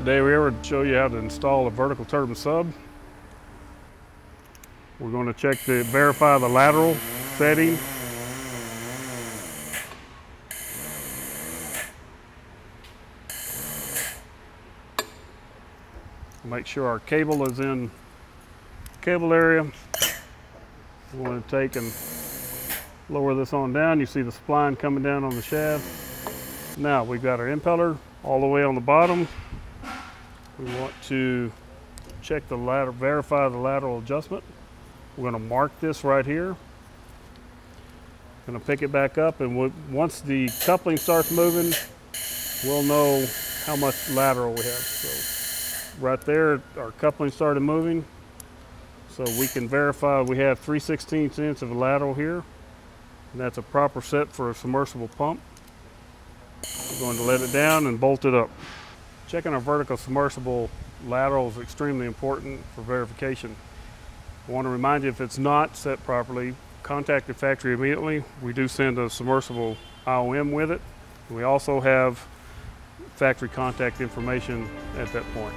Today we're going to show you how to install a vertical turbine sub. We're going to verify the lateral setting. Make sure our cable is in the cable area. We're going to take and lower this on down. You see the spline coming down on the shaft. Now we've got our impeller all the way on the bottom. We want to check the lateral, verify the lateral adjustment. We're going to mark this right here. Going to pick it back up, and once the coupling starts moving, we'll know how much lateral we have. So right there, our coupling started moving, so we can verify we have 3/16 inch of lateral here, and that's a proper set for a submersible pump. We're going to let it down and bolt it up. Checking our vertical submersible lateral is extremely important for verification. I want to remind you, if it's not set properly, contact the factory immediately. We do send a submersible IOM with it. We also have factory contact information at that point.